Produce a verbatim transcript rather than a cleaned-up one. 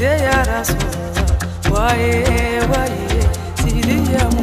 Sidi ya Rasulullah, wae wae, Sidi ya